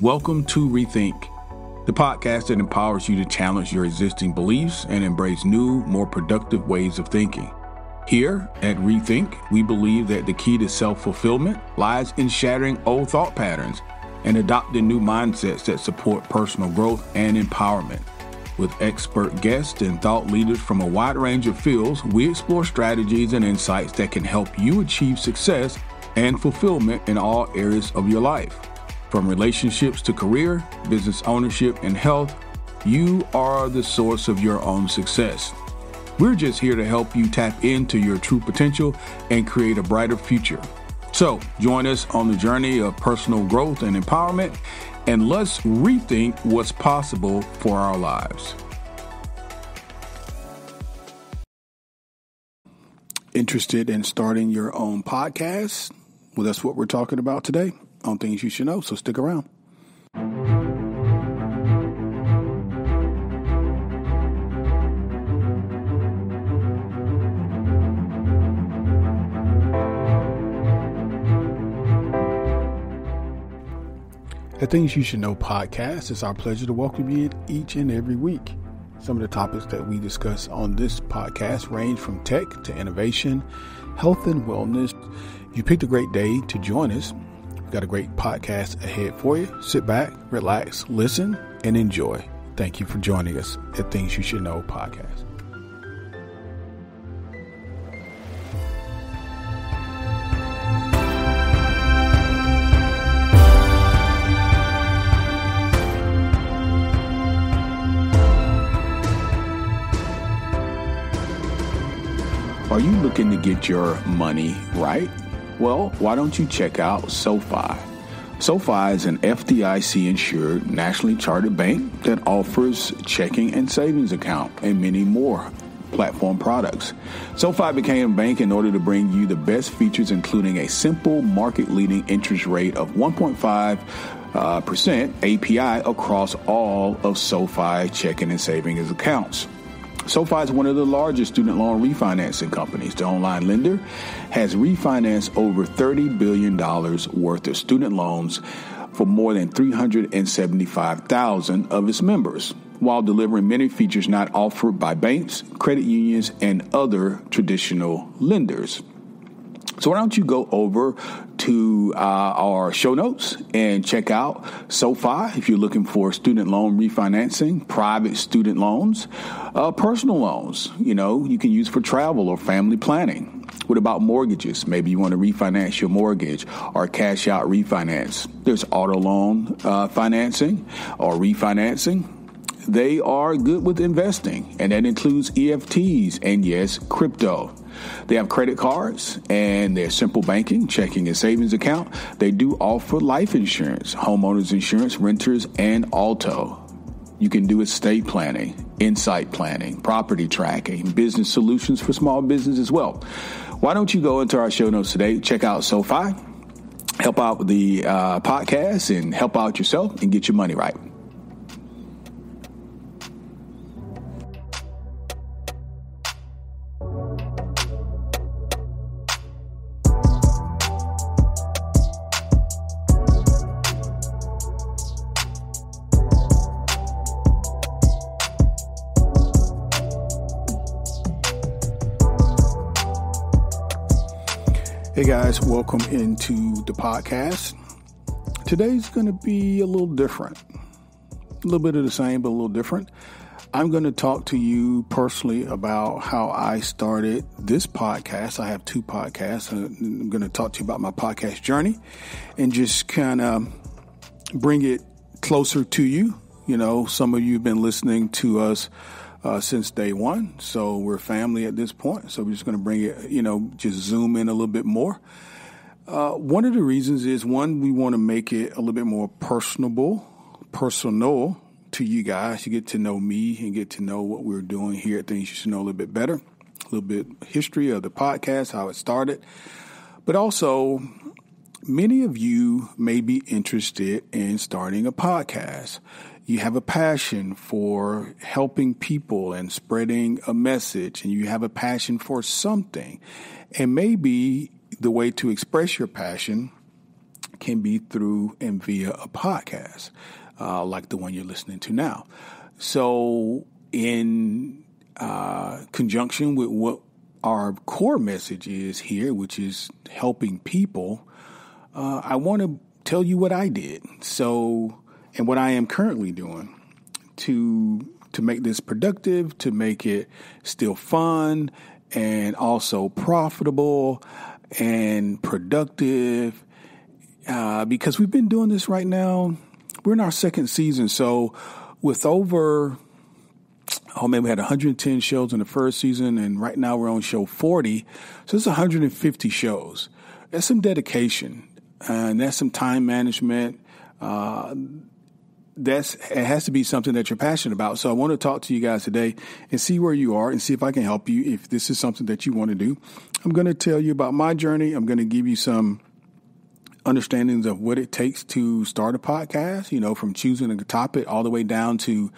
Welcome to Rethink, the podcast that empowers you to challenge your existing beliefs and embrace new, more productive ways of thinking. Here at Rethink, we believe that the key to self-fulfillment lies in shattering old thought patterns and adopting new mindsets that support personal growth and empowerment. With expert guests and thought leaders from a wide range of fields, we explore strategies and insights that can help you achieve success and fulfillment in all areas of your life. From relationships to career, business ownership, and health, you are the source of your own success. We're just here to help you tap into your true potential and create a brighter future. So join us on the journey of personal growth and empowerment, and let's rethink what's possible for our lives. Interested in starting your own podcast? Well, that's what we're talking about today on Things You Should Know, so stick around. The Things You Should Know podcast, it's our pleasure to welcome you in each and every week. Some of the topics that we discuss on this podcast range from tech to innovation, health and wellness. You picked a great day to join us. Got a great podcast ahead for you. Sit back, relax, listen, and enjoy. Thank you for joining us at Things You Should Know podcast. Are you looking to get your money right? Well, why don't you check out SoFi? SoFi is an FDIC-insured, nationally chartered bank that offers checking and savings account and many more platform products. SoFi became a bank in order to bring you the best features, including a simple market-leading interest rate of 1.5% APY across all of SoFi checking and savings accounts. SoFi is one of the largest student loan refinancing companies. The online lender has refinanced over $30 billion worth of student loans for more than 375,000 of its members, while delivering many features not offered by banks, credit unions, and other traditional lenders. So why don't you go over to our show notes and check out SoFi if you're looking for student loan refinancing, private student loans, personal loans, you can use for travel or family planning. What about mortgages? Maybe you want to refinance your mortgage or cash out refinance. There's auto loan financing or refinancing. They are good with investing, and that includes EFTs and, yes, crypto. They have credit cards and their simple banking, checking, and savings account. They do offer life insurance, homeowners insurance, renters, and auto. You can do estate planning, insight planning, property tracking, business solutions for small business as well. Why don't you go into our show notes today, check out SoFi, help out with the podcast, and help out yourself and get your money right. Hey guys, welcome into the podcast. Today's going to be a little different. A little bit of the same, but a little different. I'm going to talk to you personally about how I started this podcast. I have two podcasts. I'm going to talk to you about my podcast journey and just kind of bring it closer to you. You know, some of you have been listening to us since day one. So we're family at this point. So we're just going to bring it, just zoom in a little bit more. One of the reasons is, one, we want to make it a little bit more personal to you guys. You get to know me and get to know what we're doing here at Things You Should Know a little bit better, a little bit history of the podcast, how it started. But also, many of you may be interested in starting a podcast. You have a passion for helping people and spreading a message, and you have a passion for something. And maybe the way to express your passion can be through and via a podcast, like the one you're listening to now. So in conjunction with what our core message is here, which is helping people, I want to tell you what I did. So, and what I am currently doing to make this productive, to make it still fun and also profitable and productive, because we've been doing this right now. We're in our second season. So with over, we had 110 shows in the first season, and right now we're on show 40. So it's 150 shows. That's some dedication, and that's some time management. It has to be something that you're passionate about. So I want to talk to you guys today and see where you are and see if I can help you. If this is something that you want to do, I'm going to tell you about my journey. I'm going to give you some understandings of what it takes to start a podcast, you know, from choosing a topic all the way down to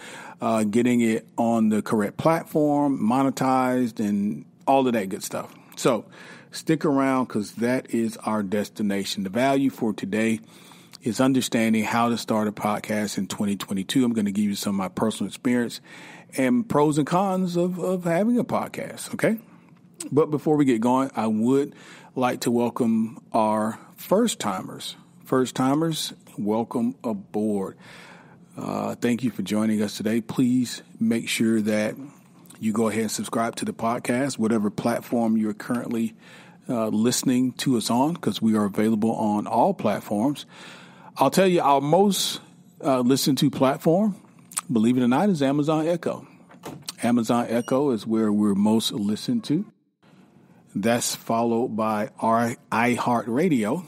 getting it on the correct platform, monetized, and all of that good stuff. So stick around, because that is our destination. The value for today is understanding how to start a podcast in 2022. I'm going to give you some of my personal experience and pros and cons of having a podcast, okay? But before we get going, I would like to welcome our first-timers. First-timers, welcome aboard. Thank you for joining us today. Please make sure that you go ahead and subscribe to the podcast, whatever platform you're currently listening to us on, because we are available on all platforms. I'll tell you, our most listened to platform, believe it or not, is Amazon Echo. Amazon Echo is where we're most listened to. That's followed by our iHeartRadio,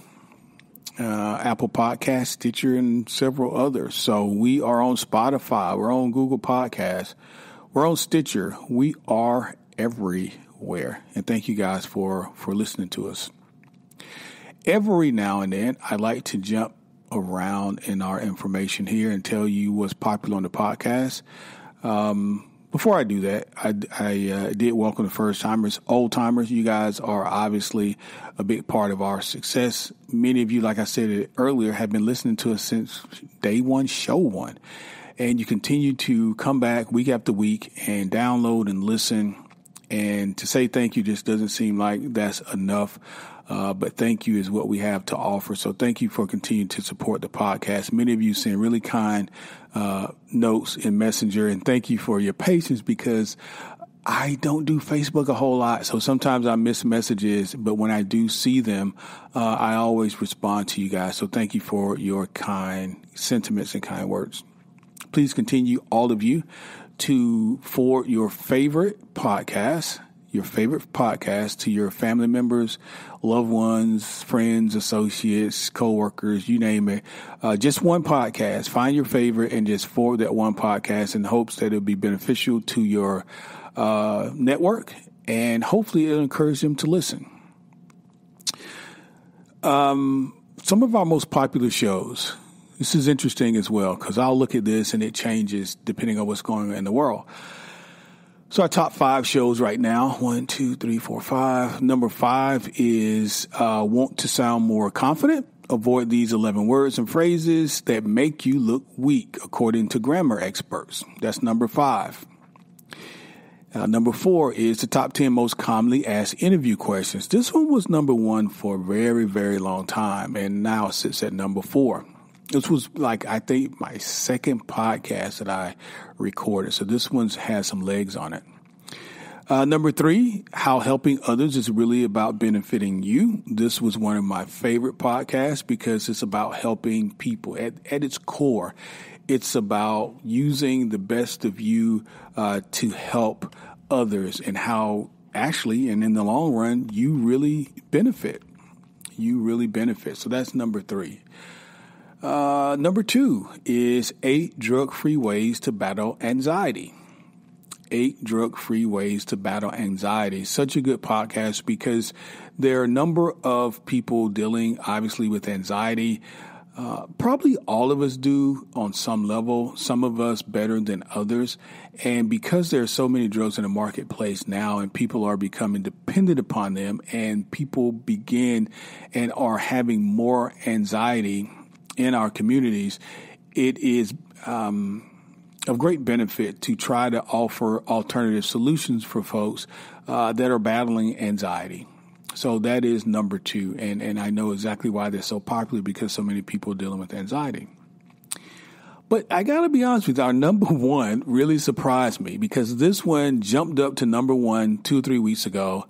Apple Podcasts, Stitcher, and several others. So we are on Spotify. We're on Google Podcasts. We're on Stitcher. We are everywhere. And thank you guys for listening to us. Every now and then, I like to jump around in our information here and tell you what's popular on the podcast. Before I do that, I did welcome the first timers, old timers. You guys are obviously a big part of our success. Many of you, like I said earlier, have been listening to us since day one, show one, and you continue to come back week after week and download and listen. And to say thank you just doesn't seem like that's enough. But thank you is what we have to offer. So thank you for continuing to support the podcast. Many of you send really kind notes in Messenger, and thank you for your patience, because I don't do Facebook a whole lot. So sometimes I miss messages, but when I do see them, I always respond to you guys. So thank you for your kind sentiments and kind words. Please continue, all of you, to forward your favorite podcast to your family members, loved ones, friends, associates, coworkers, you name it. Just one podcast. Find your favorite and just forward that one podcast in hopes that it'll be beneficial to your network, and hopefully it'll encourage them to listen. Some of our most popular shows. This is interesting as well, because I'll look at this and it changes depending on what's going on in the world. So our top five shows right now, 1, 2, 3, 4, 5. Number 5 is want to sound more confident? Avoid these 11 words and phrases that make you look weak, according to grammar experts. That's number 5. Number 4 is the top 10 most commonly asked interview questions. This one was number 1 for a very, very long time, and now it sits at number 4. This was like, I think, my second podcast that I recorded. So this one's has some legs on it. Number 3, how helping others is really about benefiting you. This was one of my favorite podcasts because it's about helping people at its core. It's about using the best of you to help others, and how actually, and in the long run, you really benefit. You really benefit. So that's number 3. Number 2 is 8 drug-free ways to battle anxiety. 8 drug-free ways to battle anxiety. Such a good podcast, because there are a number of people dealing, obviously, with anxiety. Probably all of us do on some level, some of us better than others. And because there are so many drugs in the marketplace now and people are becoming dependent upon them and people begin and are having more anxiety in our communities, it is of great benefit to try to offer alternative solutions for folks that are battling anxiety. So that is number two, and I know exactly why they're so popular, because so many people are dealing with anxiety. But I got to be honest with you, our number one really surprised me, because this one jumped up to number one 2 or 3 weeks ago,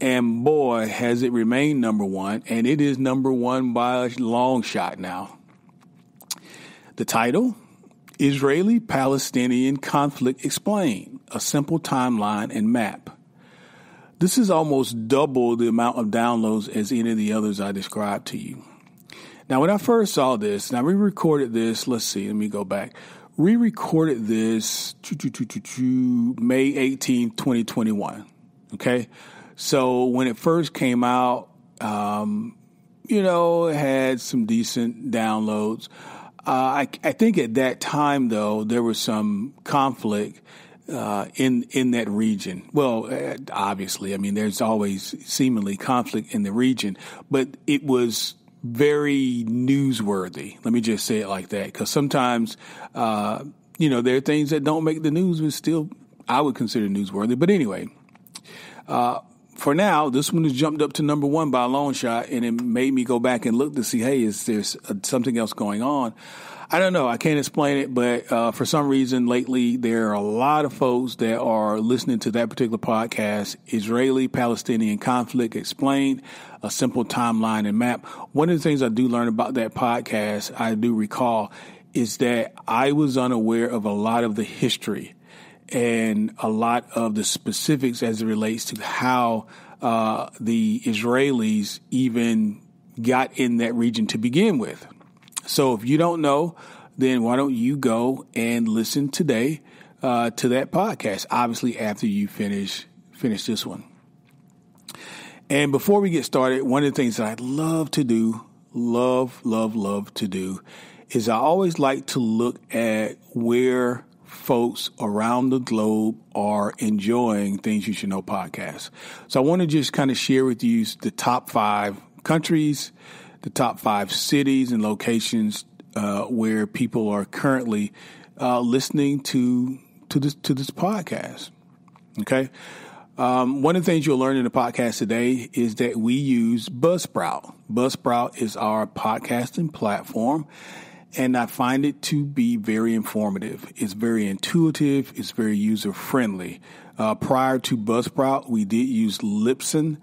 and boy, has it remained number one, and it is number one by a long shot now. The title, Israeli Palestinian Conflict Explained, A Simple Timeline and Map. This is almost double the amount of downloads as any of the others I described to you. Now, when I first saw this, and I re-recorded this, let's see, let me go back. Re-recorded this May 18, 2021, okay? So when it first came out, it had some decent downloads. I think at that time, though, there was some conflict in that region. Well, obviously, I mean, there's always seemingly conflict in the region, but it was very newsworthy. Let me just say it like that, because sometimes, there are things that don't make the news, but still I would consider newsworthy. But anyway, for now, this one has jumped up to number one by a long shot, and it made me go back and look to see, hey, is there something else going on? I don't know. I can't explain it, but for some reason lately, there are a lot of folks that are listening to that particular podcast, Israeli-Palestinian Conflict Explained, A Simple Timeline and Map. One of the things I do learn about that podcast, I do recall, is that I was unaware of a lot of the history and a lot of the specifics as it relates to how the Israelis even got in that region to begin with. So if you don't know, then why don't you go and listen today to that podcast, obviously after you finish this one. And before we get started, one of the things that I love to do, love to do, is I always like to look at where folks around the globe are enjoying Things You Should Know podcasts. So I want to just kind of share with you the top 5 countries, the top 5 cities and locations where people are currently listening to this podcast. Okay. One of the things you'll learn in the podcast today is that we use Buzzsprout. Buzzsprout is our podcasting platform, and I find it to be very informative. It's very intuitive. It's very user-friendly. Prior to Buzzsprout, we did use Libsyn.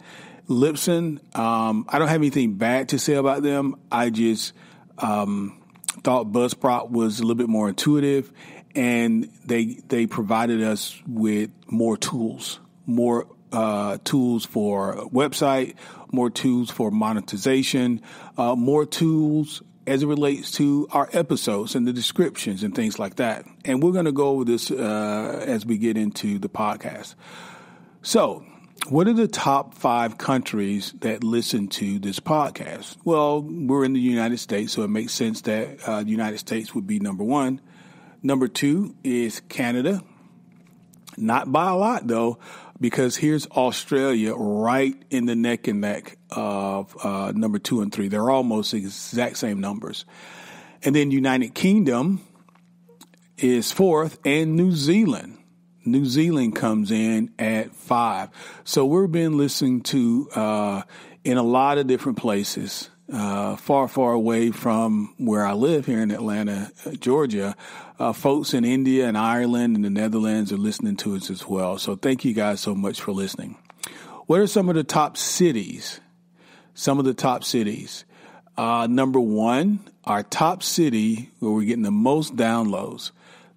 I don't have anything bad to say about them. I just thought Buzzsprout was a little bit more intuitive, and they provided us with more tools for website, more tools for monetization, more tools as it relates to our episodes and the descriptions and things like that. And we're going to go over this as we get into the podcast. So, what are the top 5 countries that listen to this podcast? Well, we're in the United States, so it makes sense that the United States would be number one. Number 2 is Canada. Not by a lot, though, because here's Australia right in the neck and neck of number 2 and 3. They're almost the exact same numbers. And then United Kingdom is 4th, and New Zealand. New Zealand comes in at 5. So we've been listening to in a lot of different places, far away from where I live here in Atlanta, Georgia. Folks in India and Ireland and the Netherlands are listening to us as well. So thank you guys so much for listening. What are some of the top cities? Some of the top cities. Number 1, our top city where we're getting the most downloads.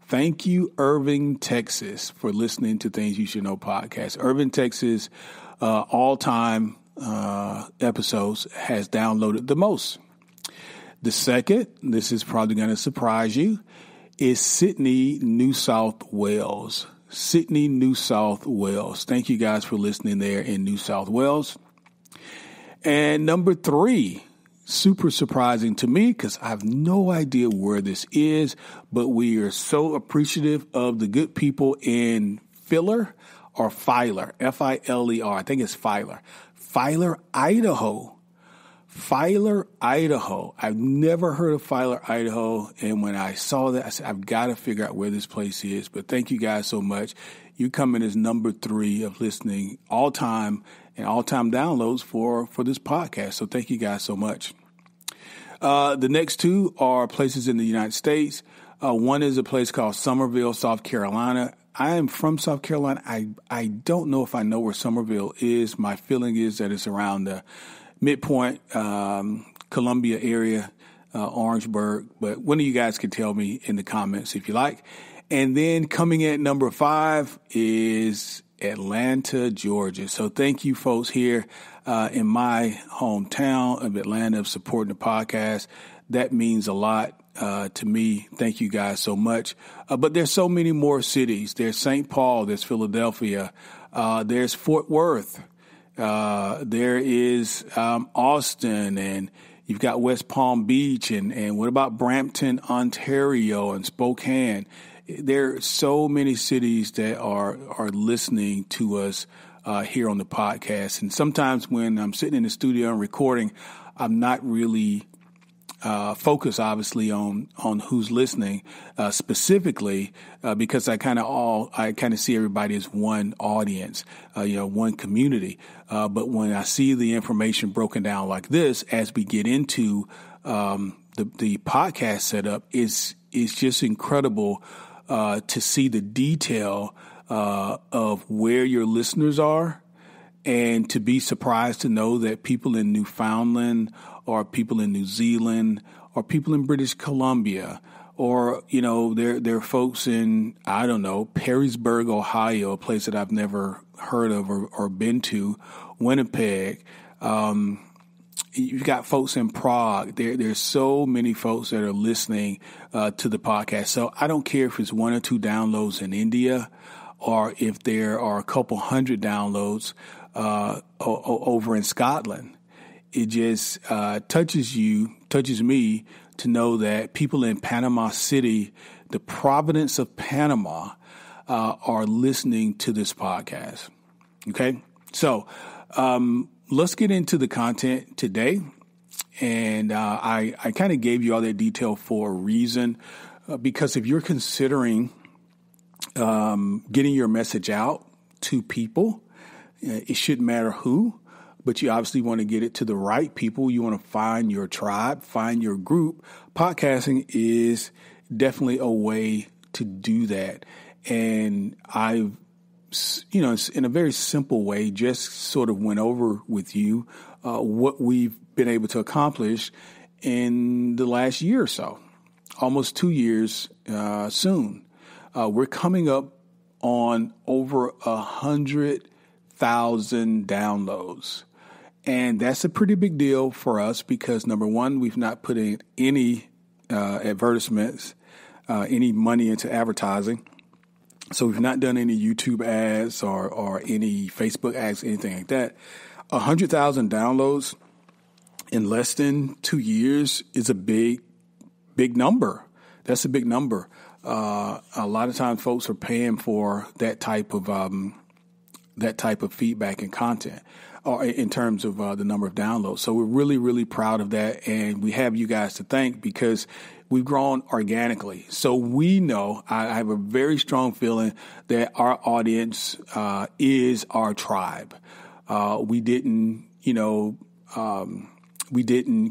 Thank you, Irving, Texas, for listening to Things You Should Know podcast. Irving, Texas, all-time episodes has downloaded the most. The second, this is probably going to surprise you, is Sydney, New South Wales. Sydney, New South Wales. Thank you guys for listening there in New South Wales. And number 3, super surprising to me because I have no idea where this is, but we are so appreciative of the good people in Filler or Filer, F-I-L-E-R. I think it's Filer. Filer, Idaho. I've never heard of Filer, Idaho. And when I saw that, I said, I've got to figure out where this place is. But thank you guys so much. You come in as number 3 of listening all time and all-time downloads for this podcast. So thank you guys so much. The next 2 are places in the United States. One is a place called Summerville, South Carolina. I am from South Carolina. I don't know if I know where Summerville is. My feeling is that it's around the Midpoint, Columbia area, Orangeburg. But one of you guys can tell me in the comments if you like. And then coming in at number 5 is Atlanta, Georgia. So thank you folks here in my hometown of Atlanta of supporting the podcast. That means a lot to me. Thank you guys so much. But there's so many more cities. There's St. Paul. There's Philadelphia. There's Fort Worth. There is Austin, and you've got West Palm Beach, and what about Brampton, Ontario, and Spokane? There are so many cities that are listening to us here on the podcast. And sometimes when I'm sitting in the studio and recording, I'm not really focused, obviously, on who's listening specifically, because I kind of see everybody as one audience, one community. But when I see the information broken down like this, as we get into the podcast setup, it's just incredible to see the detail of where your listeners are, and to be surprised to know that people in Newfoundland or people in New Zealand or people in British Columbia or, there are folks in, I don't know, Perrysburg, Ohio, a place that I've never heard of or been to, Winnipeg. You've got folks in Prague. There's so many folks that are listening to the podcast. So I don't care if it's 1 or 2 downloads in India or if there are a couple hundred downloads over in Scotland. It just touches me to know that people in Panama City, the Providence of Panama, are listening to this podcast. Okay, so let's get into the content today. And I kind of gave you all that detail for a reason, because if you're considering getting your message out to people, it shouldn't matter who. But you obviously want to get it to the right people. You want to find your tribe, find your group. Podcasting is definitely a way to do that. And I've, in a very simple way, just sort of went over with you what we've been able to accomplish in the last year or so, almost 2 years soon. We're coming up on over 100,000 downloads. And that's a pretty big deal for us because, number one, we've not put in any advertisements, any money into advertising. So we've not done any YouTube ads or any Facebook ads, anything like that. 100,000 downloads in less than 2 years is a big, big number. That's a big number. A lot of times folks are paying for that type of feedback and content, or in terms of the number of downloads. So we're really, really proud of that. And we have you guys to thank because we've grown organically. So we know, I have a very strong feeling that our audience is our tribe. We didn't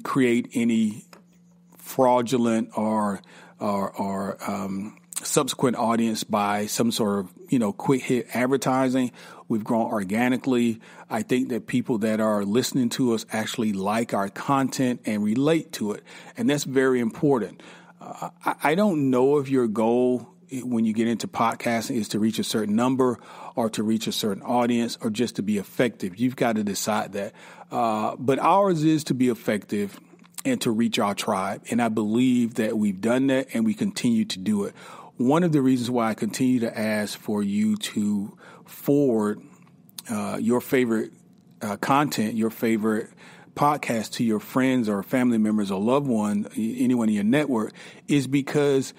create any fraudulent or subsequent audience by some sort of, quick hit advertising. We've grown organically. I think that people that are listening to us actually like our content and relate to it. And that's very important. I don't know if your goal when you get into podcasting is to reach a certain number or to reach a certain audience or just to be effective. You've got to decide that. But ours is to be effective and to reach our tribe. And I believe that we've done that and we continue to do it. One of the reasons why I continue to ask for you to forward your favorite content, your favorite podcast to your friends or family members or loved one, anyone in your network, is because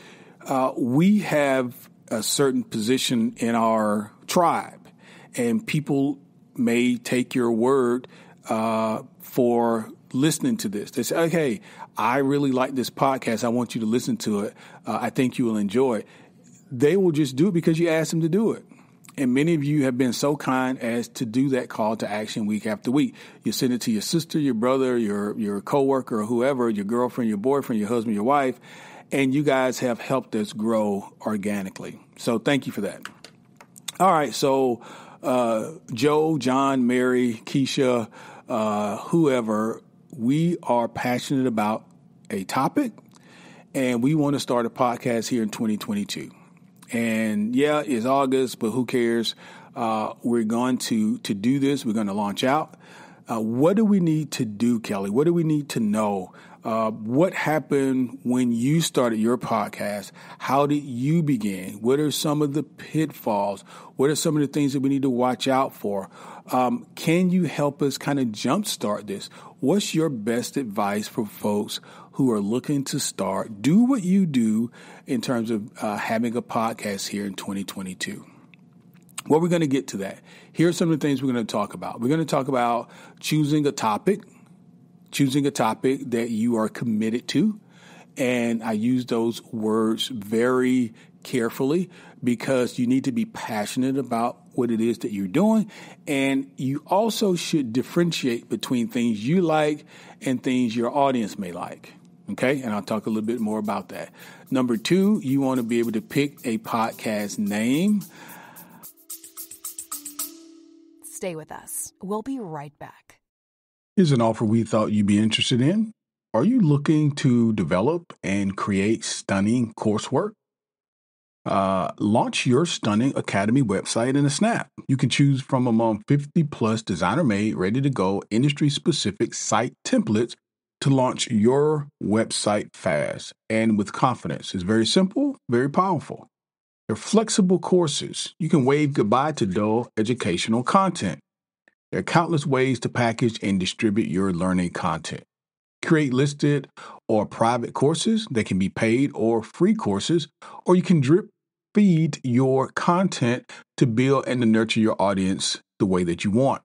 we have a certain position in our tribe, and people may take your word for listening to this. They say, okay, I really like this podcast. I want you to listen to it. I think you will enjoy it. They will just do it because you asked them to do it. And many of you have been so kind as to do that call to action week after week. You send it to your sister, your brother, your coworker, whoever, your girlfriend, your boyfriend, your husband, your wife, and you guys have helped us grow organically. So thank you for that. All right. So Joe, John, Mary, Keisha, whoever, we are passionate about a topic, and we want to start a podcast here in 2022. And yeah, it's August, but who cares? We're going to do this. We're going to launch out. What do we need to do, Kelly? What do we need to know? What happened when you started your podcast? How did you begin? What are some of the pitfalls? What are some of the things that we need to watch out for? Can you help us kind of jumpstart this? What's your best advice for folks who are looking to start? Do what you do in terms of having a podcast here in 2022. Well, we're going to get to that. Here are some of the things we're going to talk about. We're going to talk about choosing a topic that you are committed to. And I use those words very carefully because you need to be passionate about what it is that you're doing. And you also should differentiate between things you like and things your audience may like. Okay. And I'll talk a little bit more about that. Number two, you want to be able to pick a podcast name. Stay with us. We'll be right back. Here's an offer we thought you'd be interested in. Are you looking to develop and create stunning coursework? Launch your Stunning Academy website in a snap. You can choose from among 50 plus designer-made, ready-to-go, industry-specific site templates to launch your website fast and with confidence. It's very simple, very powerful. They're flexible courses. You can wave goodbye to dull educational content. There are countless ways to package and distribute your learning content. Create listed or private courses that can be paid or free courses, or you can drip feed your content to build and to nurture your audience the way that you want.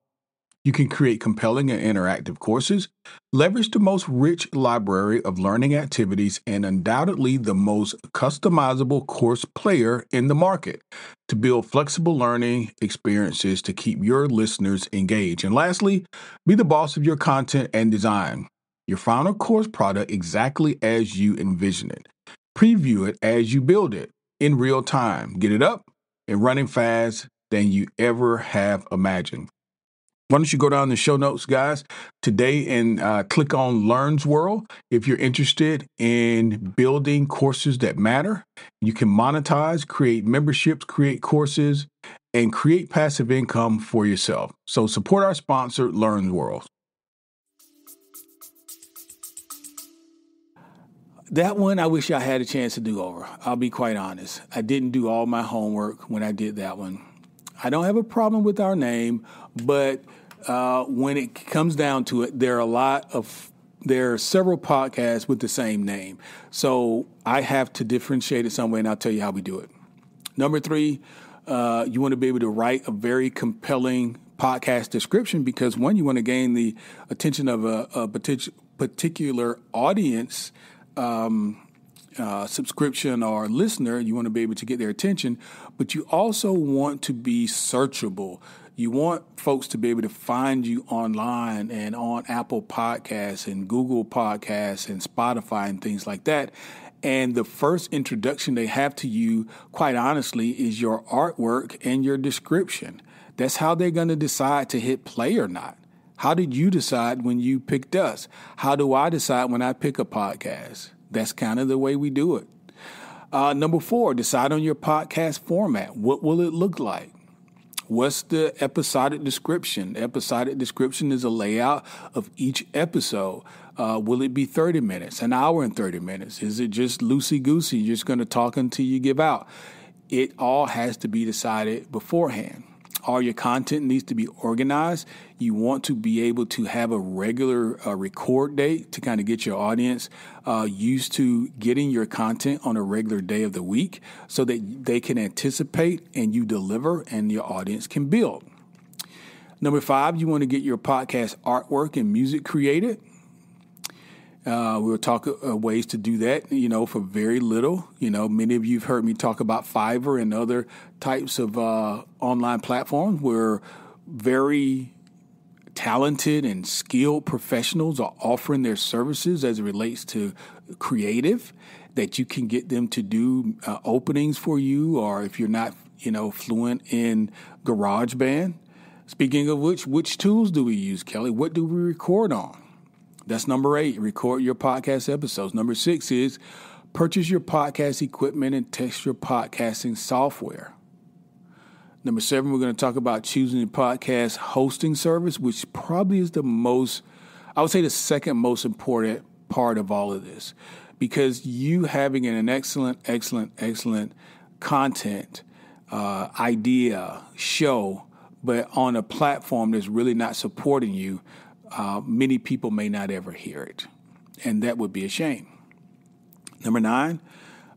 You can create compelling and interactive courses, leverage the most rich library of learning activities, and undoubtedly the most customizable course player in the market to build flexible learning experiences to keep your listeners engaged. And lastly, be the boss of your content and design your final course product exactly as you envision it. Preview it as you build it in real time. Get it up and running fast than you ever have imagined. Why don't you go down the show notes, guys, today and click on Learns World. If you're interested in building courses that matter, you can monetize, create memberships, create courses, and create passive income for yourself. So support our sponsor, Learns World. That one, I wish I had a chance to do over. I'll be quite honest. I didn't do all my homework when I did that one. I don't have a problem with our name, but when it comes down to it, there are several podcasts with the same name. So I have to differentiate it some way, and I'll tell you how we do it. Number three, you want to be able to write a very compelling podcast description because, one, you want to gain the attention of a particular audience subscription or listener. You want to be able to get their attention, but you also want to be searchable. You want folks to be able to find you online and on Apple Podcasts and Google Podcasts and Spotify and things like that. And the first introduction they have to you, quite honestly, is your artwork and your description. That's how they're going to decide to hit play or not. How did you decide when you picked us? How do I decide when I pick a podcast? That's kind of the way we do it. Number four, decide on your podcast format. What will it look like? What's the episodic description? Episodic description is a layout of each episode. Will it be 30 minutes, an hour and 30 minutes? Is it just loosey-goosey? You're just going to talk until you give out. It all has to be decided beforehand. All your content needs to be organized. You want to be able to have a regular record date to kind of get your audience used to getting your content on a regular day of the week so that they can anticipate and you deliver and your audience can build. Number 5, you want to get your podcast artwork and music created. We'll talk ways to do that, you know, for very little. You know, many of you have heard me talk about Fiverr and other types of online platforms where very talented and skilled professionals are offering their services as it relates to creative, that you can get them to do openings for you, or if you're not, you know, fluent in GarageBand. Speaking of which tools do we use, Kelly? What do we record on? That's number 8, record your podcast episodes. Number 6 is purchase your podcast equipment and test your podcasting software. Number 7, we're going to talk about choosing your podcast hosting service, which probably is the most, I would say the second most important part of all of this, because you having an excellent content, idea, show, but on a platform that's really not supporting you, many people may not ever hear it, and that would be a shame. Number 9,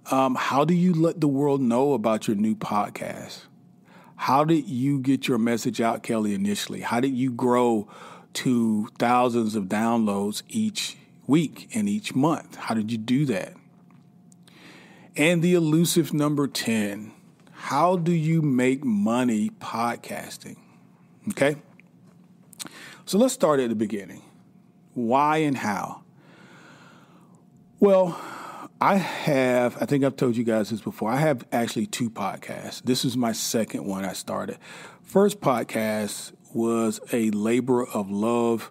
how do you let the world know about your new podcast? How did you get your message out, Kelly, initially? How did you grow to thousands of downloads each week and each month? How did you do that? And the elusive number 10, how do you make money podcasting? Okay. So let's start at the beginning. Why and how? Well, I think I've told you guys this before. I have actually 2 podcasts. This is my second one I started. First podcast was a labor of love.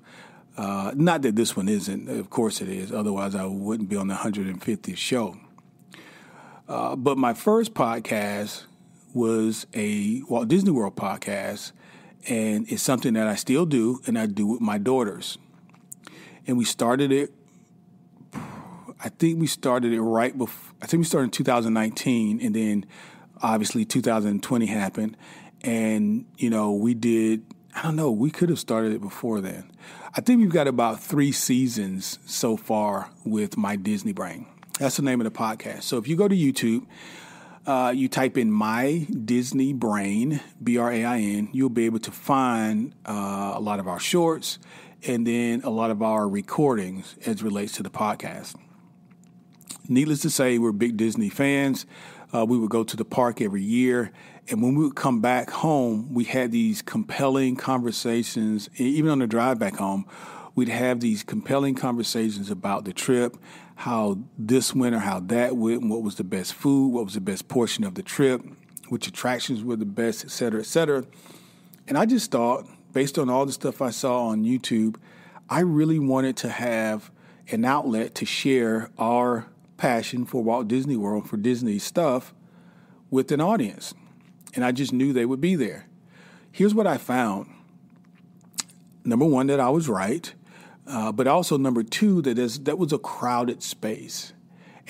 Not that this one isn't. Of course it is. Otherwise, I wouldn't be on the 150th show. But my first podcast was a Walt Disney World podcast. And it's something that I still do, and I do with my daughters. And we started it, I think we started in 2019, and then obviously 2020 happened. And, you know, we could have started it before then. I think we've got about 3 seasons so far with My Disney Brain. That's the name of the podcast. So if you go to YouTube, you type in My Disney Brain, B-R-A-I-N, you'll be able to find a lot of our shorts and then a lot of our recordings as it relates to the podcast. Needless to say, we're big Disney fans. We would go to the park every year. And when we would come back home, we had these compelling conversations. Even on the drive back home, we'd have these compelling conversations about the trip, how this went or how that went, and what was the best food, what was the best portion of the trip, which attractions were the best, et cetera, et cetera. And I just thought, based on all the stuff I saw on YouTube, I really wanted to have an outlet to share our passion for Walt Disney World, for Disney stuff, with an audience. And I just knew they would be there. Here's what I found. Number 1, that I was right. But also, number 2, that was a crowded space.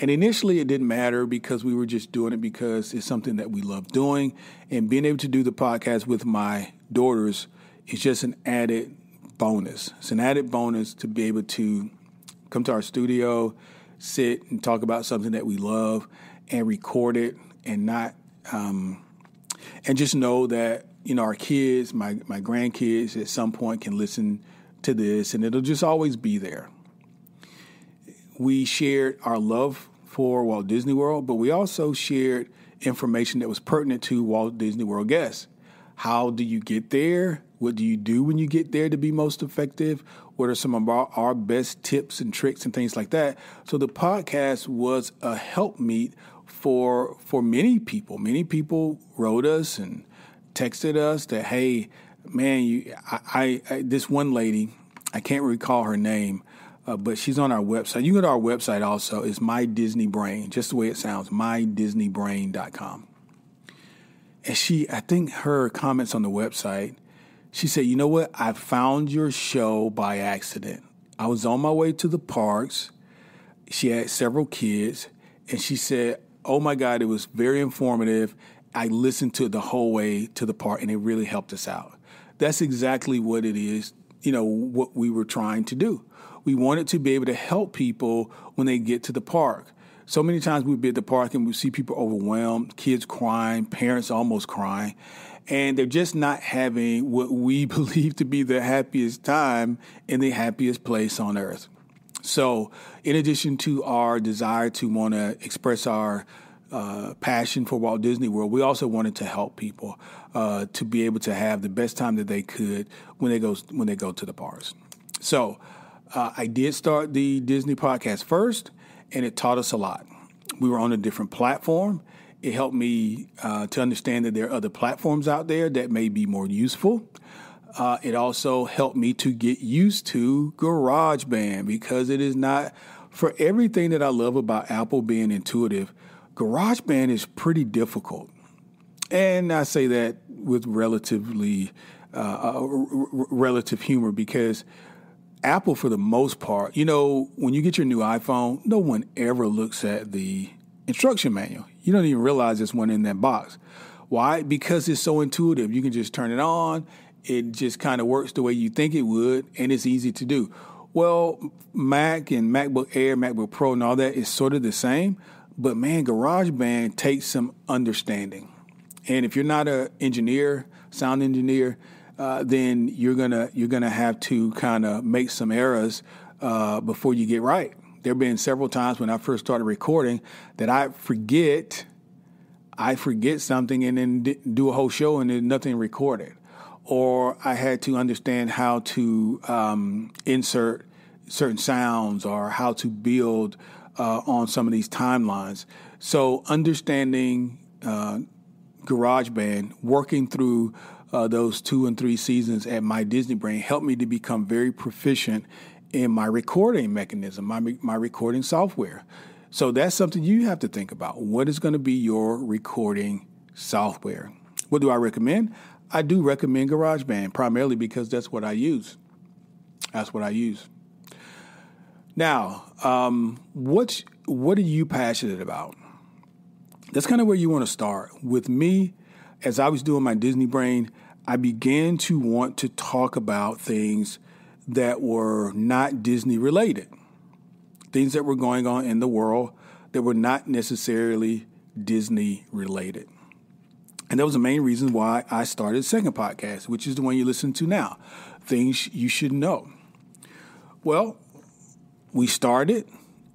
And initially it didn't matter because we were just doing it because it's something that we love doing. And being able to do the podcast with my daughters is just an added bonus. It's an added bonus to be able to come to our studio, sit and talk about something that we love and record it and not and just know that, you know, our kids, my grandkids at some point can listen to this, and it'll just always be there. We shared our love for Walt Disney World, but we also shared information that was pertinent to Walt Disney World guests. How do you get there? What do you do when you get there to be most effective? What are some of our best tips and tricks and things like that? So the podcast was a helpmeet for many people. Many people wrote us and texted us that, hey, man, this one lady, I can't recall her name, but she's on our website. You can go to our website also. It's My Disney Brain, just the way it sounds, mydisneybrain.com. And I think her comments on the website, she said, you know what? I found your show by accident. I was on my way to the parks. She had several kids, and she said, oh, my God, it was very informative. I listened to the whole way to the part, and it really helped us out. That's exactly what it is, you know, what we were trying to do. We wanted to be able to help people when they get to the park. So many times we'd be at the park and we'd see people overwhelmed, kids crying, parents almost crying, and they're just not having what we believe to be the happiest time in the happiest place on earth. So in addition to our desire to want to express our passion for Walt Disney World, we also wanted to help people to be able to have the best time that they could when they go to the parks. So I did start the Disney podcast first, and it taught us a lot. We were on a different platform. It helped me to understand that there are other platforms out there that may be more useful. It also helped me to get used to GarageBand, because it is not for everything that I love about Apple being intuitive. GarageBand is pretty difficult. And I say that with relative humor, because Apple, for the most part, you know, when you get your new iPhone, no one ever looks at the instruction manual. You don't even realize there's one in that box. Why? Because it's so intuitive. You can just turn it on. It just kind of works the way you think it would, and it's easy to do. Well, Mac and MacBook Air, MacBook Pro, and all that is sort of the same, but man, GarageBand takes some understanding. And if you're not an engineer, sound engineer, then you're gonna have to kind of make some errors before you get right. There have been several times when I first started recording that I forget something and then do a whole show and there's nothing recorded. Or I had to understand how to insert certain sounds or how to build on some of these timelines. So understanding GarageBand, working through those 2 and 3 seasons at My Disney Brain helped me to become very proficient in my recording mechanism, my recording software. So that's something you have to think about. What is going to be your recording software? What do I recommend? I do recommend GarageBand, primarily because that's what I use. Now, what are you passionate about? That's kind of where you want to start. With me, as I was doing My Disney Brain, I began to want to talk about things that were not Disney related, things that were going on in the world that were not necessarily Disney related. And that was the main reason why I started a second podcast, which is the one you listen to now, Things You Should Know. Well, we started,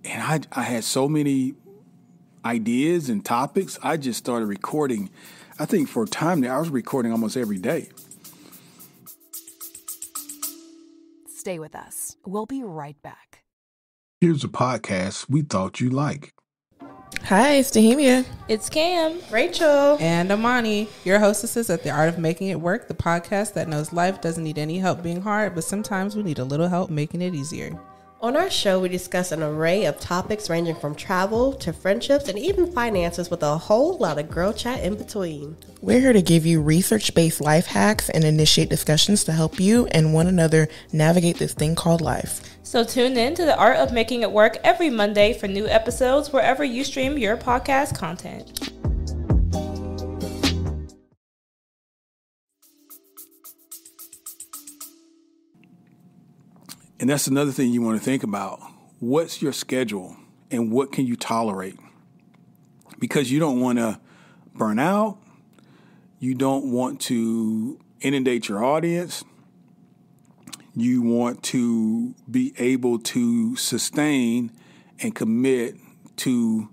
and I had so many ideas and topics. I just started recording. I think for a time there, I was recording almost every day. Stay with us. We'll be right back. Here's a podcast we thought you'd like. Hi, it's Dehemia. It's Cam, Rachel, and Amani, your hostesses at The Art of Making It Work, the podcast that knows life doesn't need any help being hard, but sometimes we need a little help making it easier. On our show, we discuss an array of topics ranging from travel to friendships and even finances, with a whole lot of girl chat in between. We're here to give you research-based life hacks and initiate discussions to help you and one another navigate this thing called life. So tune in to The Art of Making It Work every Monday for new episodes wherever you stream your podcast content. And that's another thing you want to think about. What's your schedule and what can you tolerate? Because you don't want to burn out. You don't want to inundate your audience. You want to be able to sustain and commit to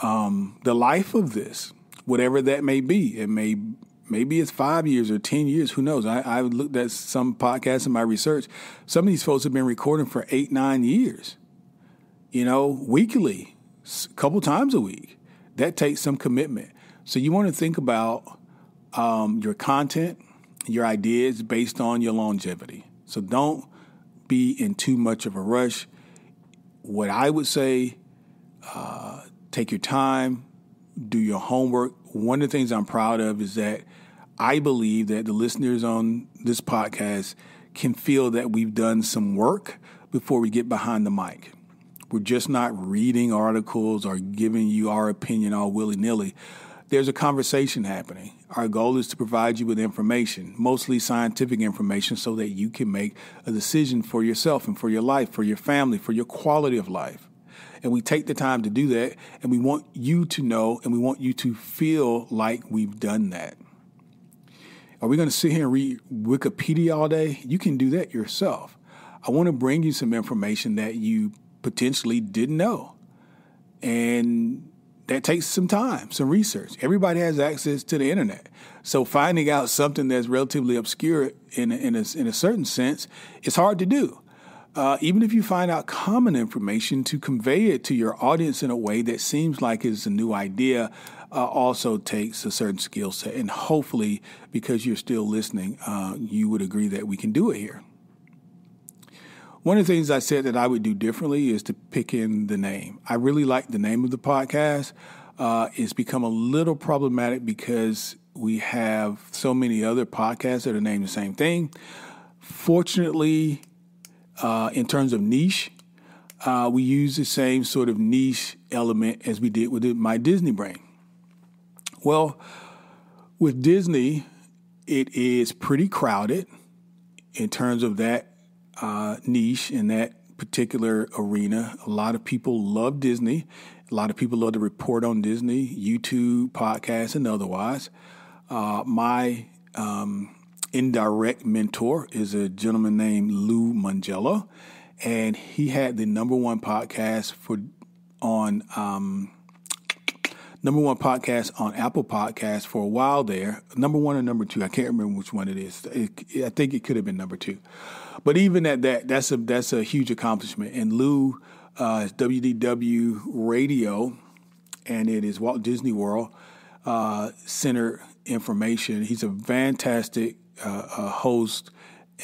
the life of this, whatever that may be. It may maybe it's 5 years or 10 years. Who knows? I've looked at some podcasts in my research. Some of these folks have been recording for 8, 9 years, you know, weekly, a couple times a week. That takes some commitment. So you want to think about your content, your ideas based on your longevity. So don't be in too much of a rush. What I would say, take your time, do your homework. One of the things I'm proud of is that I believe that the listeners on this podcast can feel that we've done some work before we get behind the mic. We're just not reading articles or giving you our opinion all willy-nilly. there's a conversation happening. Our goal is to provide you with information, mostly scientific information, so that you can make a decision for yourself and for your life, for your family, for your quality of life. And we take the time to do that, and we want you to know, and we want you to feel like we've done that. Are we going to sit here and read Wikipedia all day? You can do that yourself. I want to bring you some information that you potentially didn't know. And that takes some time, some research. Everybody has access to the internet. So finding out something that's relatively obscure in a certain sense is hard to do. Even if you find out common information, to convey it to your audience in a way that seems like it's a new idea also takes a certain skill set. And hopefully, because you're still listening, you would agree that we can do it here. One of the things I said that I would do differently is to pick in the name. I really like the name of the podcast. It's become a little problematic because we have so many other podcasts that are named the same thing. Fortunately, in terms of niche, we use the same sort of niche element as we did with My Disney Brain. Well, with Disney, it is pretty crowded in terms of that niche in that particular arena. A lot of people love Disney. A lot of people love to report on Disney, YouTube, podcasts, and otherwise. My indirect mentor is a gentleman named Lou Mongello, and he had the number one podcast on Apple Podcasts for a while there. Number one or number two, I can't remember which one it is. I think it could have been number two. But even at that, that's a huge accomplishment. And Lou is WDW Radio, and it is Walt Disney World Center information. He's a fantastic host,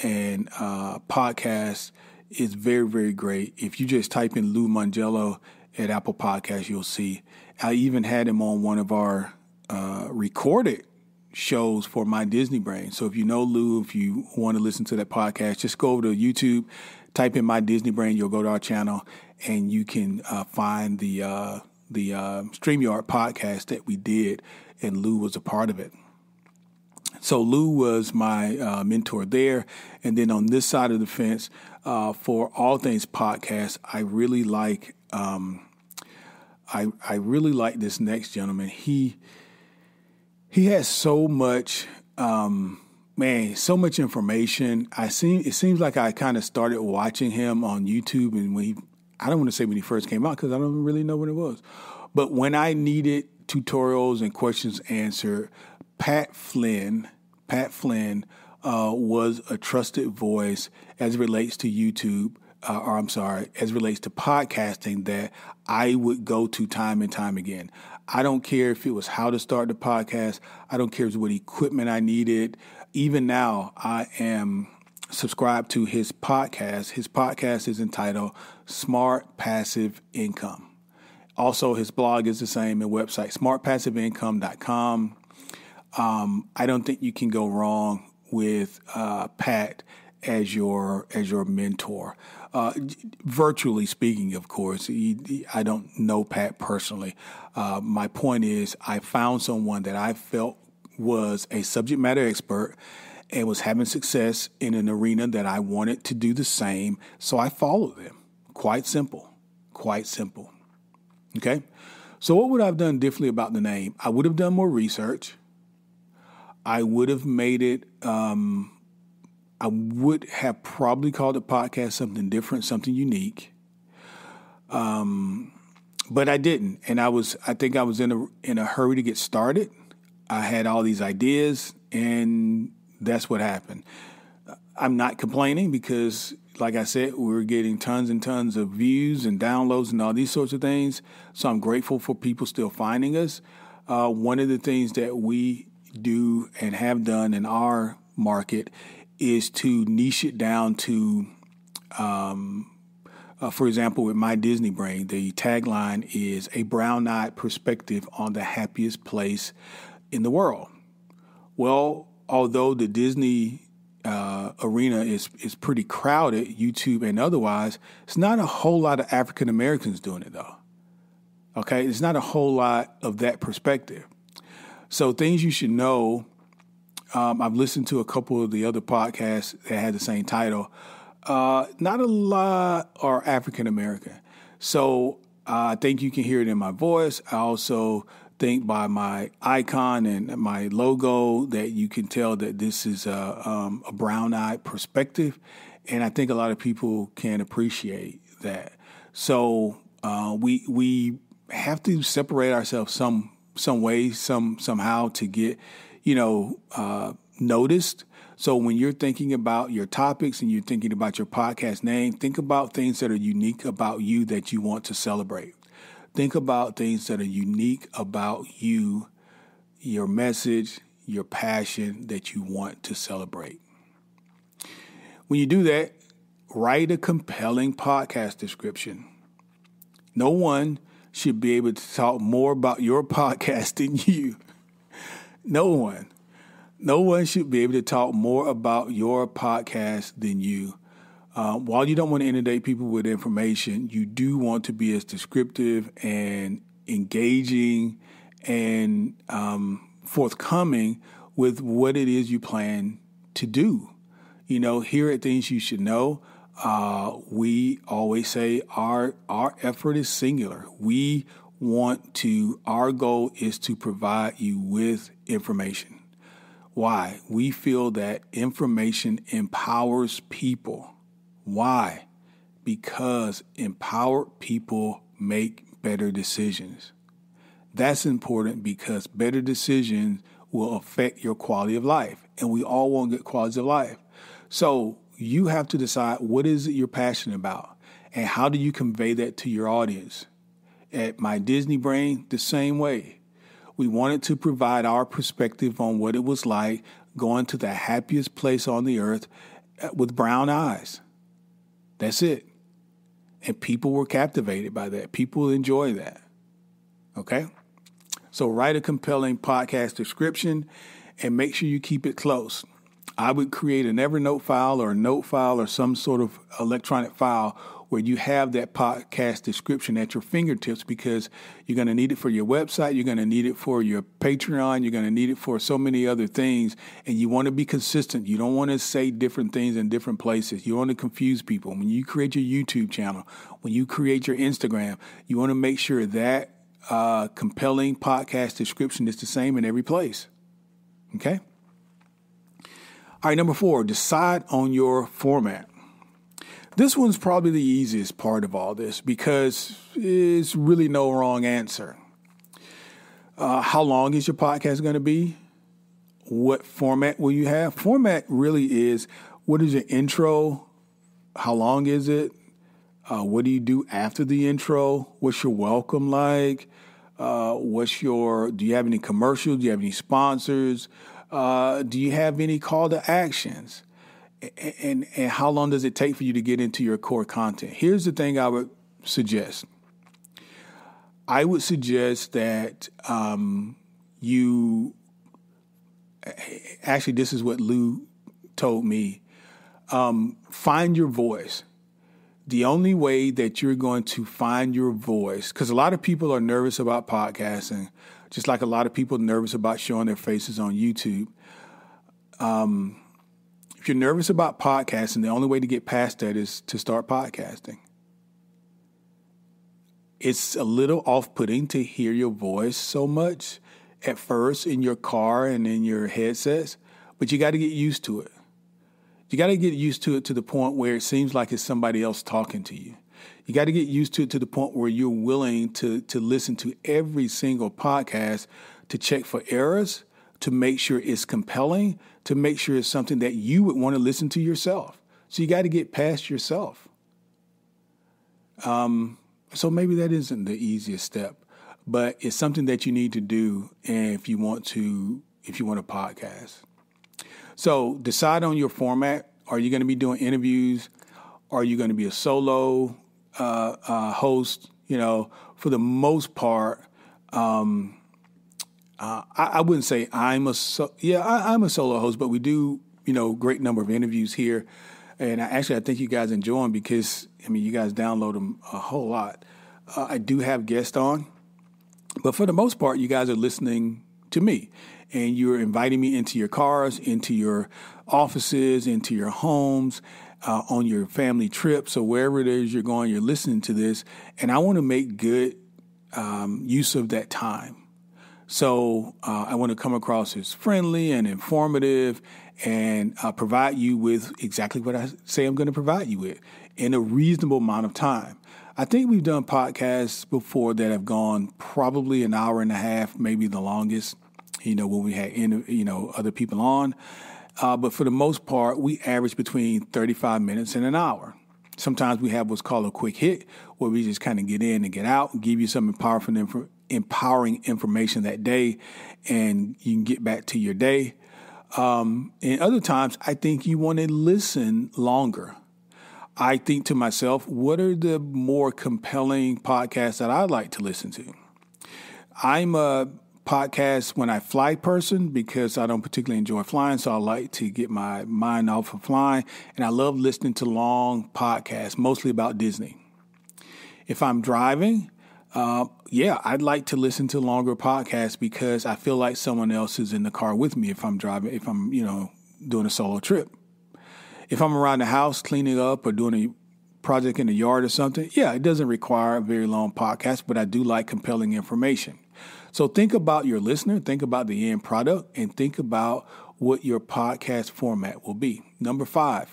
and podcast is very, very great. If you just type in Lou Mongello at Apple Podcasts, you'll see. I even had him on one of our recorded shows for My Disney Brain. So if you know Lou, if you want to listen to that podcast, just go over to YouTube, type in My Disney Brain, you'll go to our channel, and you can find the StreamYard podcast that we did, and Lou was a part of it. So Lou was my mentor there. And then on this side of the fence, for all things podcast, I really like this next gentleman. He has so much, so much information. It seems like I kind of started watching him on YouTube, and I don't want to say when he first came out, because I don't really know when it was, but when I needed tutorials and questions answered, Pat Flynn was a trusted voice as it relates to YouTube. As it relates to podcasting, that I would go to time and time again. I don't care if it was how to start the podcast. I don't care what equipment I needed. Even now, I am subscribed to his podcast. His podcast is entitled Smart Passive Income. Also, his blog is the same, and website, smartpassiveincome.com. I don't think you can go wrong with Pat as your mentor. Virtually speaking, of course, I don't know Pat personally. My point is, I found someone that I felt was a subject matter expert and was having success in an arena that I wanted to do the same. So I followed them. Quite simple. Okay. So what would I have done differently about the name? I would have done more research. I would have made it, I would have probably called the podcast something different, something unique, but I didn't. And I think I was in a hurry to get started. I had all these ideas, and that's what happened. I'm not complaining, because, like I said, we're getting tons and tons of views and downloads and all these sorts of things. So I'm grateful for people still finding us. One of the things that we do and have done in our market is to niche it down to, for example, with My Disney Brain, the tagline is a brown-eyed perspective on the happiest place in the world. Well, although the Disney arena is pretty crowded, YouTube and otherwise, it's not a whole lot of African Americans doing it, though. Okay, it's not a whole lot of that perspective. So Things You Should Know, I've listened to a couple of the other podcasts that had the same title. Not a lot are African-American. So I think you can hear it in my voice. I also think by my icon and my logo that you can tell that this is a brown-eyed perspective. And I think a lot of people can appreciate that. So we have to separate ourselves somehow to get, noticed. So when you're thinking about your topics and you're thinking about your podcast name, think about things that are unique about you that you want to celebrate. Think about things that are unique about you, your message, your passion that you want to celebrate. When you do that, write a compelling podcast description. No one should be able to talk more about your podcast than you. No one. No one should be able to talk more about your podcast than you. While you don't want to inundate people with information, you do want to be as descriptive and engaging and forthcoming with what it is you plan to do. You know, here at Things You Should Know, we always say our effort is singular. We want to, our goal is to provide you with information. Why? We feel that information empowers people. Why? Because empowered people make better decisions. That's important because better decisions will affect your quality of life. And we all want good quality of life. So you have to decide what is it you're passionate about and how do you convey that to your audience. At My Disney Brain, the same way. We wanted to provide our perspective on what it was like going to the happiest place on the earth with brown eyes. That's it. And people were captivated by that. People enjoy that. Okay? So write a compelling podcast description and make sure you keep it close. I would create an Evernote file or a note file or some sort of electronic file where you have that podcast description at your fingertips because you're going to need it for your website. You're going to need it for your Patreon. You're going to need it for so many other things. And you want to be consistent. You don't want to say different things in different places. You want to confuse people. When you create your YouTube channel, when you create your Instagram, you want to make sure that compelling podcast description is the same in every place. Okay? All right, number 4, decide on your format. This one's probably the easiest part of all this because it's really no wrong answer. How long is your podcast going to be? What format will you have? Format really is, what is your intro? How long is it? What do you do after the intro? What's your welcome like? Do you have any commercials? Do you have any sponsors? Do you have any call to actions? And how long does it take for you to get into your core content? Here's the thing I would suggest. I would suggest that this is what Lou told me. Find your voice. The only way that you're going to find your voice, because a lot of people are nervous about podcasting, just like a lot of people are nervous about showing their faces on YouTube. If you're nervous about podcasting, the only way to get past that is to start podcasting. It's a little off-putting to hear your voice so much at first in your car and in your headsets, but you got to get used to it. You got to get used to it to the point where it seems like it's somebody else talking to you. You got to get used to it to the point where you're willing to listen to every single podcast, to check for errors, to make sure it's compelling, to make sure it's something that you would want to listen to yourself. So you got to get past yourself. So maybe that isn't the easiest step, but it's something that you need to do if you want to podcast. So decide on your format. Are you going to be doing interviews? Are you going to be a solo host? For the most part, I wouldn't say I'm a solo host, but we do, great number of interviews here. And I think you guys enjoy them because, you guys download them a whole lot. I do have guests on, but for the most part, you guys are listening to me. And you're inviting me into your cars, into your offices, into your homes, on your family trips or wherever it is you're going, you're listening to this. And I want to make good use of that time. So I want to come across as friendly and informative and provide you with exactly what I say I'm going to provide you with in a reasonable amount of time. I think we've done podcasts before that have gone probably an hour and a half, maybe the longest, you know, when we had, other people on. But for the most part, we average between 35 minutes and an hour. Sometimes we have what's called a quick hit, where we just kind of get in and get out, give you some empowering information that day, and you can get back to your day. And other times, I think you want to listen longer. I think to myself, what are the more compelling podcasts that I like to listen to? I'm a podcast when I fly person because I don't particularly enjoy flying, so I like to get my mind off of flying, and I love listening to long podcasts, mostly about Disney. If I'm driving, I'd like to listen to longer podcasts because I feel like someone else is in the car with me if I'm driving, if I'm, doing a solo trip. If I'm around the house cleaning up or doing a project in the yard or something, yeah, it doesn't require a very long podcast, but I do like compelling information. So think about your listener, think about the end product, and think about what your podcast format will be. Number five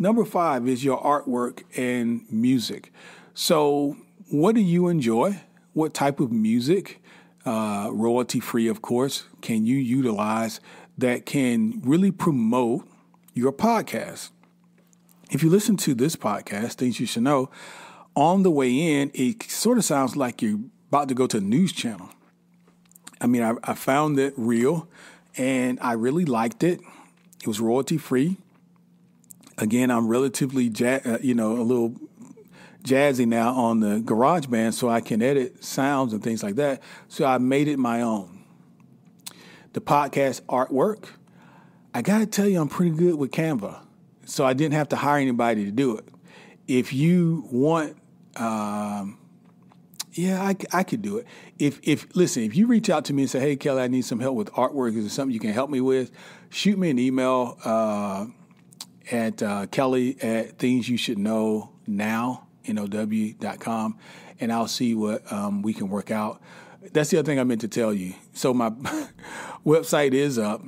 is your artwork and music. So what do you enjoy? What type of music, royalty-free, of course, can you utilize that can really promote your podcast? If you listen to this podcast, Things You Should Know, on the way in, it sort of sounds like you're about to go to a news channel. I mean, I found that real, and I really liked it. It was royalty-free. Again, I'm relatively, a little jazzy now on the GarageBand, so I can edit sounds and things like that. So I made it my own. The podcast artwork, I got to tell you, I'm pretty good with Canva, so I didn't have to hire anybody to do it. If you want, I could do it. If you reach out to me and say, hey, Kelly, I need some help with artwork. Is there something you can help me with? Shoot me an email at kelly@thingsyousshouldknownow.com, and I'll see what we can work out. That's the other thing I meant to tell you. So my website is up.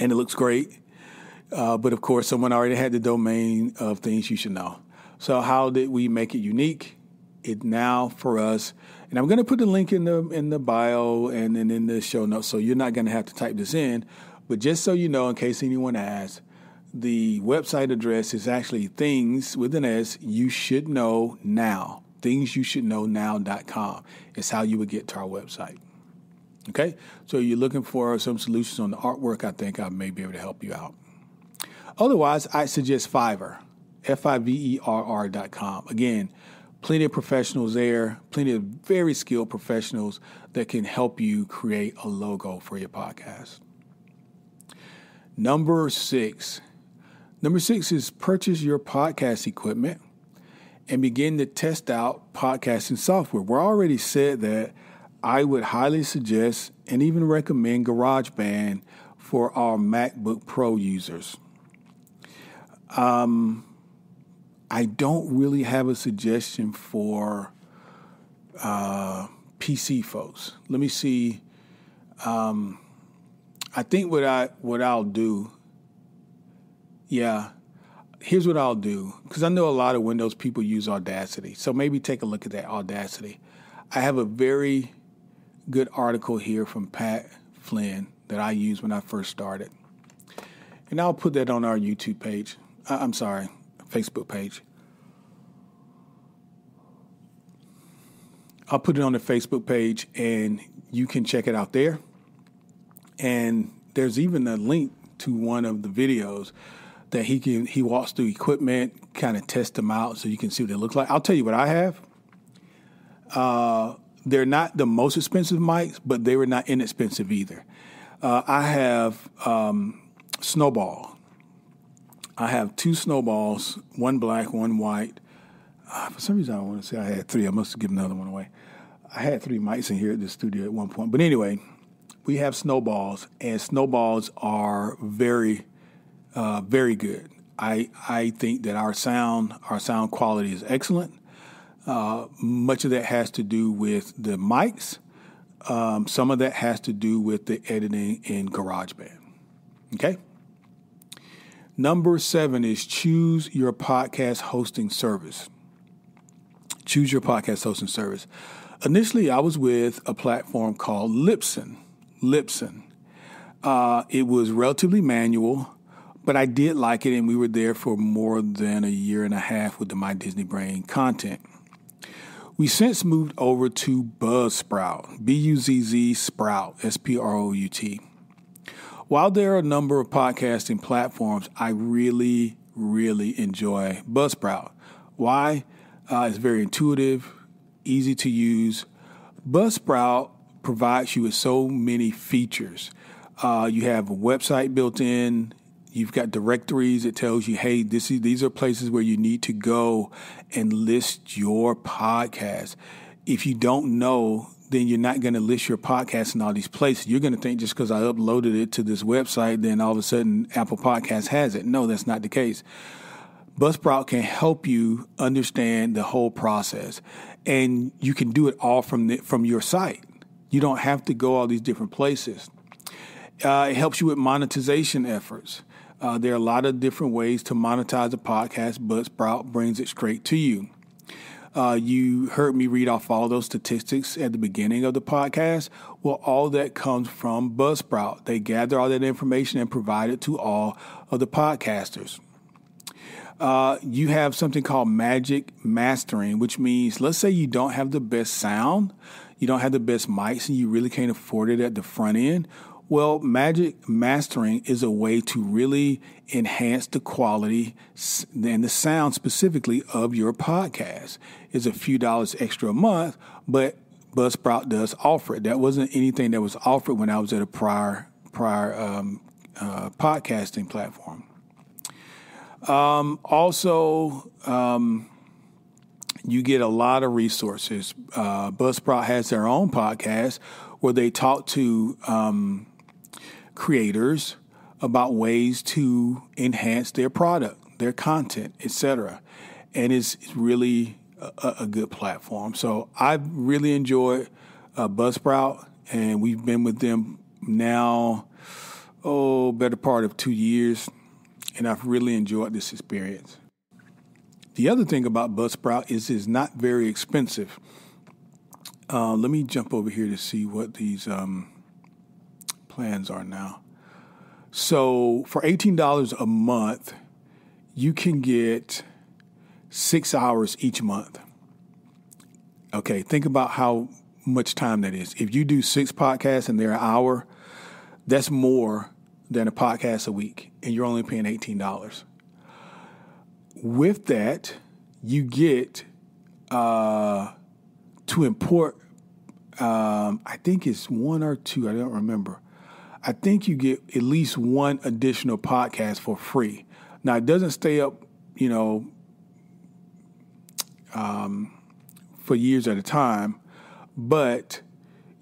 And it looks great. But of course, someone already had the domain of Things You Should Know. So how did we make it unique? It now for us, and I'm going to put the link in the bio and then in the show notes, so you're not going to have to type this in. But just so you know, in case anyone asks, the website address is actually things with an S, you should know now. thingsyousshouldknownow.com is how you would get to our website. OK, so you're looking for some solutions on the artwork. I think I may be able to help you out. Otherwise, I suggest Fiverr, Fiverr.com. Again, plenty of professionals there, plenty of very skilled professionals that can help you create a logo for your podcast. Number six is purchase your podcast equipment and begin to test out podcasting software. We're already said that I would highly suggest and even recommend GarageBand for our MacBook Pro users. I don't really have a suggestion for PC folks. Let me see. I think what I'll do. Yeah, here's what I'll do, because I know a lot of Windows people use Audacity. So maybe take a look at that Audacity. I have a very good article here from Pat Flynn that I used when I first started. And I'll put that on our YouTube page. Facebook page. I'll put it on the Facebook page and you can check it out there. And there's even a link to one of the videos that he walks through equipment, kind of tests them out so you can see what they look like. I'll tell you what I have. They're not the most expensive mics, but they were not inexpensive either. I have Snowball. I have two Snowballs, one black, one white. For some reason, I want to say I had three. I must have given another one away. I had three mics in here at the studio at one point. But anyway, we have Snowballs, and Snowballs are very, very good. I think that our sound quality is excellent. Much of that has to do with the mics. Some of that has to do with the editing in GarageBand. Okay. Number 7 is choose your podcast hosting service. Choose your podcast hosting service. Initially, I was with a platform called Libsyn. It was relatively manual, but I did like it, and we were there for more than a year and a half with the My Disney Brain content. We since moved over to Buzzsprout, B-U-Z-Z Sprout, S-P-R-O-U-T. While there are a number of podcasting platforms, I really, really enjoy Buzzsprout. Why? It's very intuitive, easy to use. Buzzsprout provides you with so many features. You have a website built in. You've got directories. It tells you, hey, these are places where you need to go and list your podcast. If you don't know, then you're not going to list your podcast in all these places. You're going to think just because I uploaded it to this website, then all of a sudden Apple Podcasts has it. No, that's not the case. Buzzsprout can help you understand the whole process, and you can do it all from your site. You don't have to go all these different places. It helps you with monetization efforts. There are a lot of different ways to monetize a podcast, but Buzzsprout brings it straight to you. You heard me read off all those statistics at the beginning of the podcast. Well, all that comes from Buzzsprout. They gather all that information and provide it to all of the podcasters. You have something called magic mastering, which means, let's say you don't have the best sound, you don't have the best mics, and you really can't afford it at the front end. Well, magic mastering is a way to really enhance the quality and the sound specifically of your podcast. It's a few dollars extra a month, but Buzzsprout does offer it. That wasn't anything that was offered when I was at a prior podcasting platform. You get a lot of resources. Buzzsprout has their own podcast where they talk to creators about ways to enhance their product, their content, etc. And it's really a good platform. So I really enjoyed Buzzsprout, and we've been with them now, better part of 2 years, and I've really enjoyed this experience. The other thing about Buzzsprout is it's not very expensive. Let me jump over here to see what these plans are now. So for $18 a month, you can get 6 hours each month. Okay, think about how much time that is. If you do 6 podcasts and they're an hour, that's more than a podcast a week, and you're only paying $18. With that, you get to import, I think it's 1 or 2, I don't remember. I think you get at least one additional podcast for free. Now, it doesn't stay up, for years at a time, but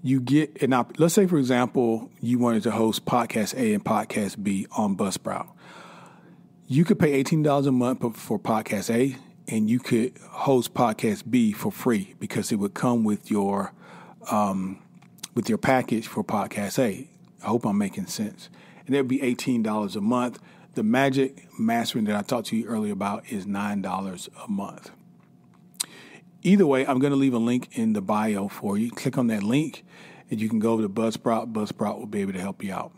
you get an let's say, for example, you wanted to host Podcast A and Podcast B on Buzzsprout. You could pay $18 a month for Podcast A, and you could host Podcast B for free because it would come with your package for Podcast A. I hope I'm making sense. And that would be $18 a month. The magic mastering that I talked to you earlier about is $9 a month. Either way, I'm going to leave a link in the bio for you. Click on that link, and you can go over to Buzzsprout. Buzzsprout will be able to help you out.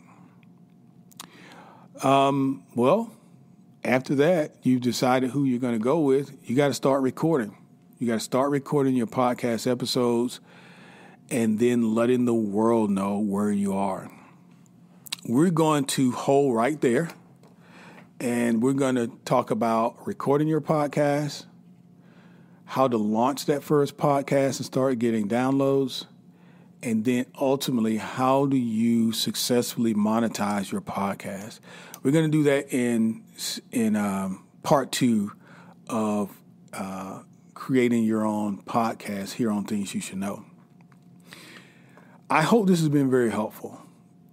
After that, you've decided who you're going to go with. You got to start recording. You got to start recording your podcast episodes and then letting the world know where you are. We're going to hold right there, and we're going to talk about recording your podcast, how to launch that first podcast and start getting downloads, and then ultimately, how do you successfully monetize your podcast? We're going to do that in part 2 of creating your own podcast here on Things You Should Know. I hope this has been very helpful.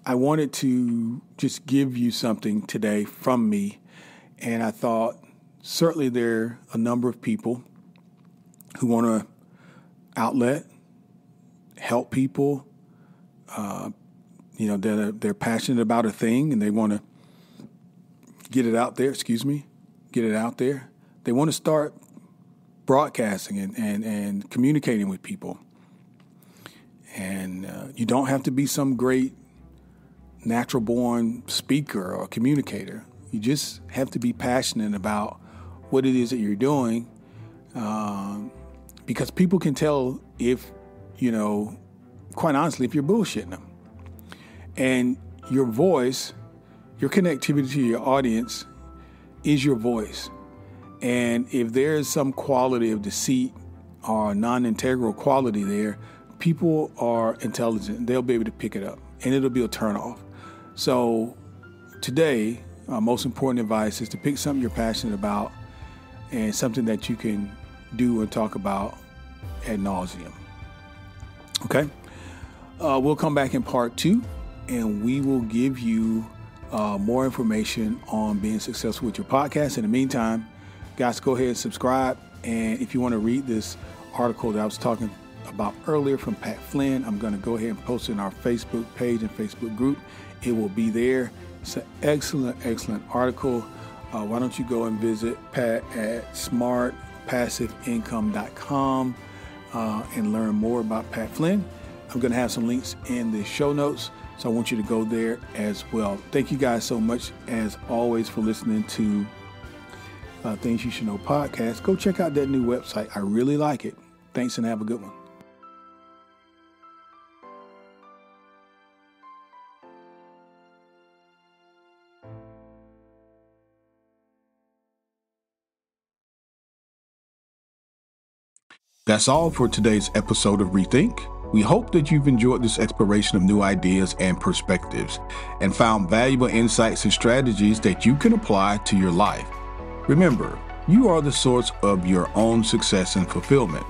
I wanted to just give you something today from me, and I thought certainly there are a number of people who want to outlet, help people, they're passionate about a thing and they want to get it out there. They want to start broadcasting and communicating with people. And you don't have to be some great natural born speaker or communicator. You just have to be passionate about what it is that you're doing, because people can tell if, quite honestly, if you're bullshitting them. And your voice, your connectivity to your audience is your voice. And if there is some quality of deceit or non-integral quality there, people are intelligent. They'll be able to pick it up, and it'll be a turnoff. So today, our most important advice is to pick something you're passionate about and something that you can do and talk about ad nauseum. Okay? We'll come back in part 2, and we will give you more information on being successful with your podcast. In the meantime, guys, go ahead and subscribe. And if you want to read this article that I was talking about earlier from Pat Flynn, I'm going to go ahead and post it on our Facebook page and Facebook group. It will be there. It's an excellent, excellent article. Why don't you go and visit Pat at smartpassiveincome.com and learn more about Pat Flynn. I'm going to have some links in the show notes, so I want you to go there as well. Thank you guys so much, as always, for listening to Things You Should Know podcast. Go check out that new website. I really like it. Thanks, and have a good one. That's all for today's episode of Rethink. We hope that you've enjoyed this exploration of new ideas and perspectives and found valuable insights and strategies that you can apply to your life. Remember, you are the source of your own success and fulfillment.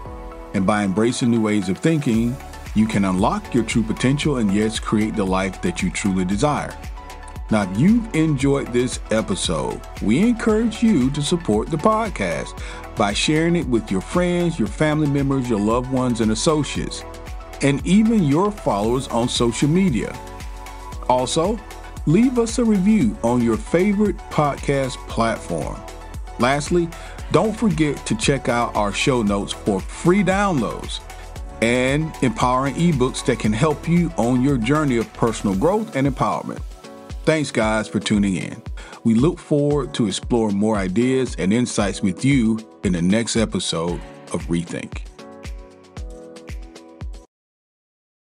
And by embracing new ways of thinking, you can unlock your true potential and, yes, create the life that you truly desire. Now, if you've enjoyed this episode, we encourage you to support the podcast by sharing it with your friends, your family members, your loved ones and associates, and even your followers on social media. Also, leave us a review on your favorite podcast platform. Lastly, don't forget to check out our show notes for free downloads and empowering ebooks that can help you on your journey of personal growth and empowerment. Thanks, guys, for tuning in. We look forward to exploring more ideas and insights with you in the next episode of Rethink.